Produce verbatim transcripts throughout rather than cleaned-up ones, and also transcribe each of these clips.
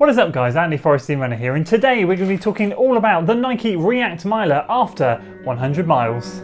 What is up guys, Andy T F X C Runner here, and today we're going to be talking all about the Nike React Miler after one hundred miles.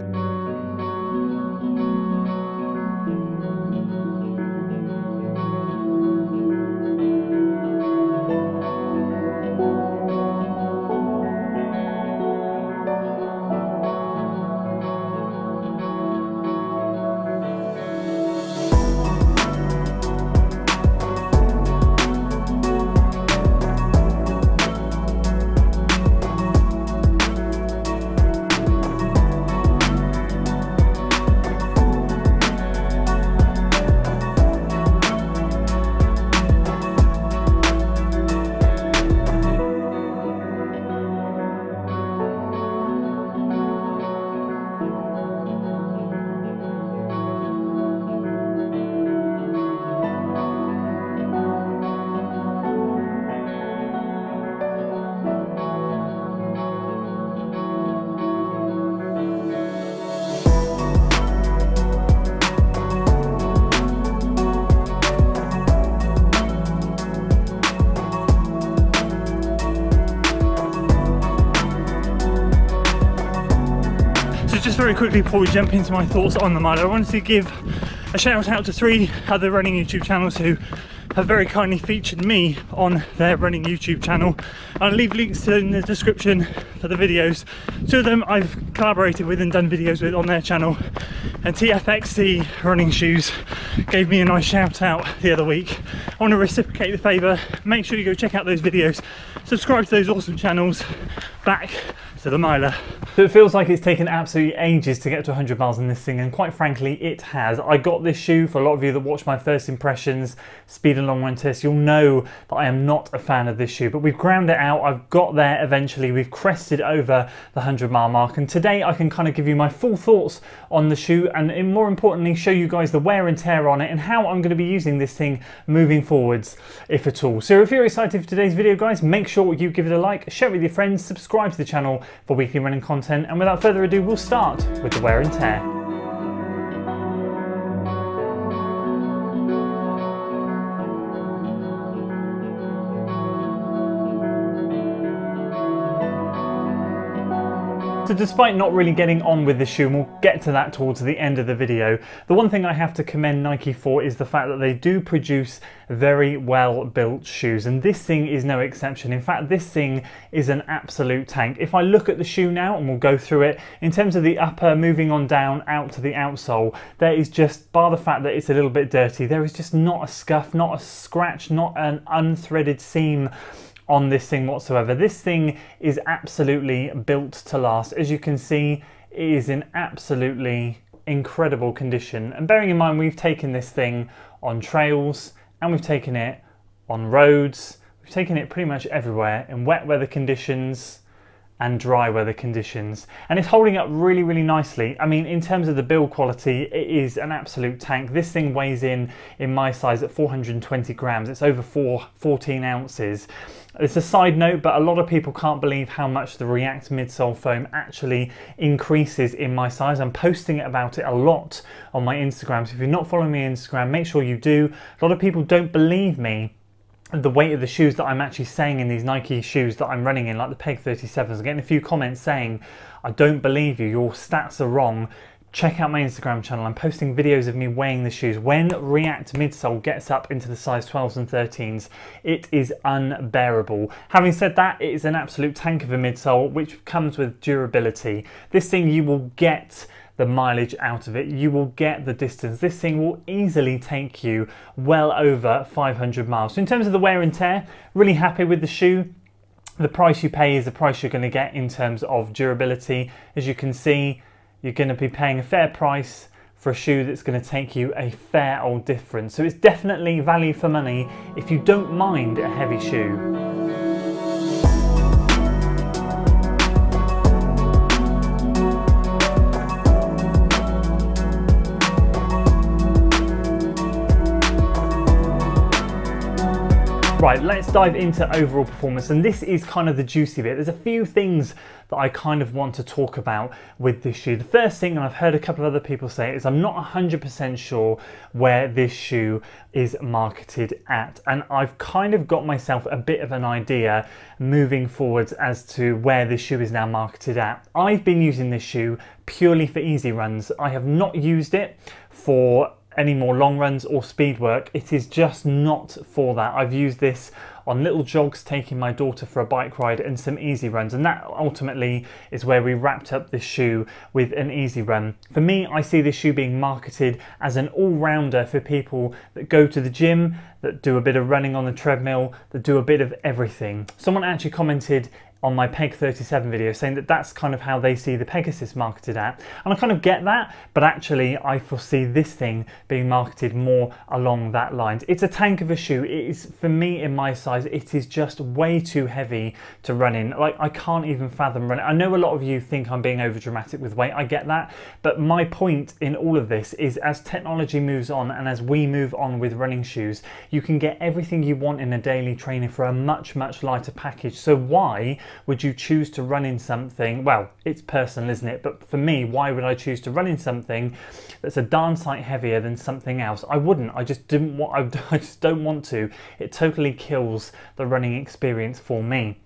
Just very quickly before we jump into my thoughts on the Miler, I wanted to give a shout out to three other running YouTube channels who have very kindly featured me on their running YouTube channel. I'll leave links in the description for the videos. Two of them I've collaborated with and done videos with on their channel, and T F X C Running Shoes gave me a nice shout out the other week. I want to reciprocate the favour. Make sure you go check out those videos, subscribe to those awesome channels. Back to the Miler. So it feels like it's taken absolutely ages to get to one hundred miles in this thing, and quite frankly it has. I got this shoe, for a lot of you that watch my first impressions speed and long run test, you'll know that I am not a fan of this shoe, but we've ground it out, I've got there eventually, we've crested over the one hundred mile mark, and today I can kind of give you my full thoughts on the shoe and more importantly show you guys the wear and tear on it and how I'm going to be using this thing moving forwards, if at all. So if you're excited for today's video guys, make sure you give it a like, share it with your friends, subscribe to the channel for weekly running content. And without further ado, we'll start with the wear and tear. So despite not really getting on with the shoe, and we'll get to that towards the end of the video, the one thing I have to commend Nike for is the fact that they do produce very well built shoes, and this thing is no exception. In fact, this thing is an absolute tank. If I look at the shoe now, and we'll go through it, in terms of the upper, moving on down out to the outsole, there is just, bar the fact that it's a little bit dirty, there is just not a scuff, not a scratch, not an unthreaded seam on this thing whatsoever. This thing is absolutely built to last. As you can see, it is in absolutely incredible condition. And bearing in mind, we've taken this thing on trails and we've taken it on roads. We've taken it pretty much everywhere in wet weather conditions and dry weather conditions, and it's holding up really really nicely. I mean, in terms of the build quality, it is an absolute tank. This thing weighs in in my size at four hundred twenty grams. It's over four fourteen ounces. It's a side note, but a lot of people can't believe how much the React midsole foam actually increases in my size. I'm posting about it a lot on my Instagram, so if you're not following me on Instagram, make sure you do. A lot of people don't believe me, the weight of the shoes that I'm actually saying in these Nike shoes that I'm running in, like the Peg thirty-sevens. I'm getting a few comments saying, I don't believe you, your stats are wrong. Check out my Instagram channel, I'm posting videos of me weighing the shoes. When React midsole gets up into the size twelves and thirteens, it is unbearable. Having said that, it is an absolute tank of a midsole, which comes with durability. This thing, you will get the mileage out of it, you will get the distance. This thing will easily take you well over five hundred miles. So in terms of the wear and tear, really happy with the shoe. The price you pay is the price you're going to get in terms of durability. As you can see, you're going to be paying a fair price for a shoe that's going to take you a fair old difference. So it's definitely value for money if you don't mind a heavy shoe. Right, let's dive into overall performance, and this is kind of the juicy bit. There's a few things that I kind of want to talk about with this shoe. The first thing, and I've heard a couple of other people say it, is I'm not one hundred percent sure where this shoe is marketed at, and I've kind of got myself a bit of an idea moving forwards as to where this shoe is now marketed at. I've been using this shoe purely for easy runs. I have not used it for any more long runs or speed work. It is just not for that. I've used this on little jogs, taking my daughter for a bike ride and some easy runs, and that ultimately is where we wrapped up this shoe, with an easy run. For me, I see this shoe being marketed as an all-rounder for people that go to the gym, that do a bit of running on the treadmill, that do a bit of everything. Someone actually commented on my Peg thirty-seven video saying that that's kind of how they see the Pegasus marketed at, and I kind of get that, but actually I foresee this thing being marketed more along that lines. It's a tank of a shoe. It is, for me, in my size, it is just way too heavy to run in. Like, I can't even fathom running. I know a lot of you think I'm being over dramatic with weight, I get that, but my point in all of this is, as technology moves on and as we move on with running shoes, you can get everything you want in a daily trainer for a much much lighter package. So why would you choose to run in something? Well, it's personal, isn't it? But for me, why would I choose to run in something that's a darn sight heavier than something else? I wouldn't. I just didn't want. I just don't want to. It totally kills the running experience for me.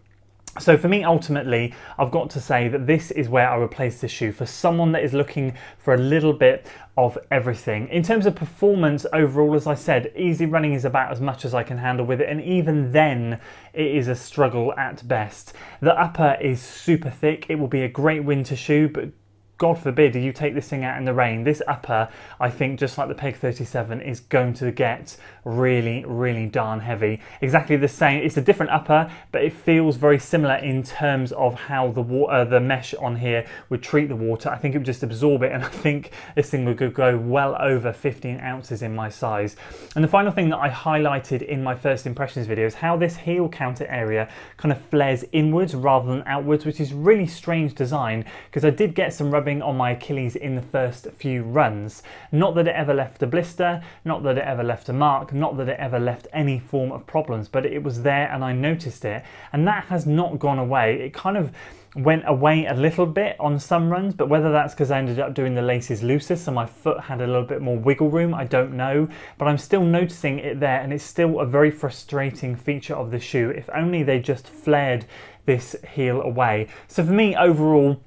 So for me, ultimately, I've got to say that this is where I would place this shoe, for someone that is looking for a little bit of everything. In terms of performance overall, as I said, easy running is about as much as I can handle with it, and even then it is a struggle at best. The upper is super thick. It will be a great winter shoe, but God forbid you take this thing out in the rain. This upper, I think, just like the Peg thirty-seven, is going to get really, really darn heavy. Exactly the same. It's a different upper, but it feels very similar in terms of how the water, the mesh on here would treat the water. I think it would just absorb it, and I think this thing would go well over fifteen ounces in my size. And the final thing that I highlighted in my first impressions video is how this heel counter area kind of flares inwards rather than outwards, which is really strange design, because I did get some rubbing on my Achilles in the first few runs. Not that it ever left a blister, not that it ever left a mark, not that it ever left any form of problems, but it was there and I noticed it, and that has not gone away. It kind of went away a little bit on some runs, but whether that's because I ended up doing the laces looser so my foot had a little bit more wiggle room, I don't know, but I'm still noticing it there, and it's still a very frustrating feature of the shoe. If only they just flared this heel away. So for me overall,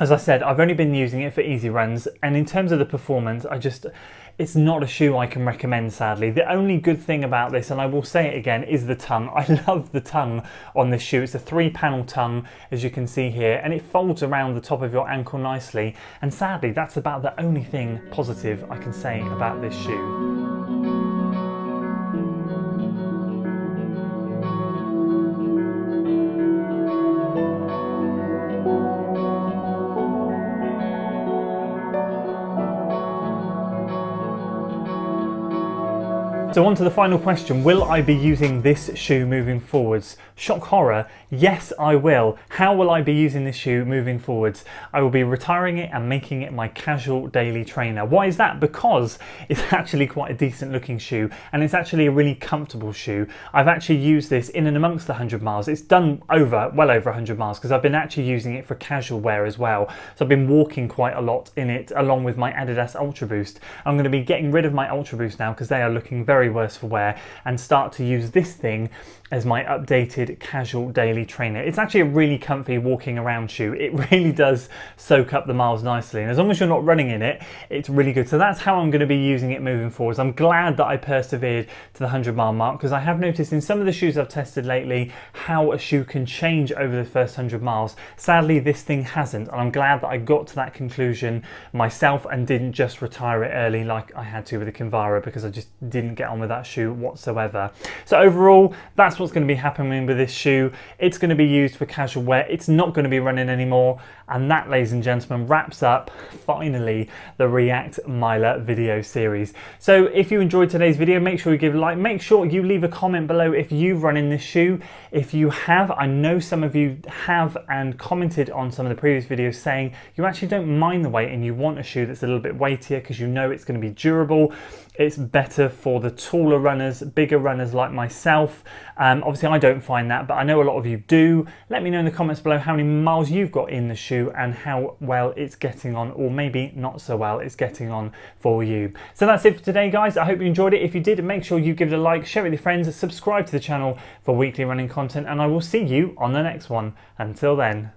as I said, I've only been using it for easy runs, and in terms of the performance, I just, it's not a shoe I can recommend, sadly. The only good thing about this, and I will say it again, is the tongue. I love the tongue on this shoe. It's a three-panel tongue, as you can see here, and it folds around the top of your ankle nicely, and sadly, that's about the only thing positive I can say about this shoe. So on to the final question, will I be using this shoe moving forwards? Shock horror, yes I will. How will I be using this shoe moving forwards? I will be retiring it and making it my casual daily trainer. Why is that? Because it's actually quite a decent looking shoe, and it's actually a really comfortable shoe. I've actually used this in and amongst the one hundred miles. It's done over, well over one hundred miles, because I've been actually using it for casual wear as well. So I've been walking quite a lot in it, along with my Adidas Ultra Boost. I'm going to be getting rid of my Ultra Boost now because they are looking very worse for wear, and start to use this thing as my updated casual daily trainer. It's actually a really comfy walking around shoe. It really does soak up the miles nicely, and as long as you're not running in it, it's really good. So that's how I'm going to be using it moving forwards. I'm glad that I persevered to the one hundred mile mark, because I have noticed in some of the shoes I've tested lately how a shoe can change over the first one hundred miles. Sadly, this thing hasn't, and I'm glad that I got to that conclusion myself and didn't just retire it early like I had to with the Kinvara, because I just didn't get on with that shoe whatsoever. So overall, that's what's going to be happening with this shoe. It's going to be used for casual wear. It's not going to be running anymore. And that, ladies and gentlemen, wraps up finally the React Miler video series. So if you enjoyed today's video, make sure you give a like. Make sure you leave a comment below if you've run in this shoe. If you have, I know some of you have and commented on some of the previous videos saying you actually don't mind the weight and you want a shoe that's a little bit weightier because you know it's going to be durable. it's better for the taller runners, bigger runners like myself. Um, obviously I don't find that, but I know a lot of you do. Let me know in the comments below how many miles you've got in the shoe and how well it's getting on, or maybe not so well it's getting on for you. So that's it for today, guys. I hope you enjoyed it. If you did, make sure you give it a like, share it with your friends, subscribe to the channel for weekly running content, and I will see you on the next one. Until then.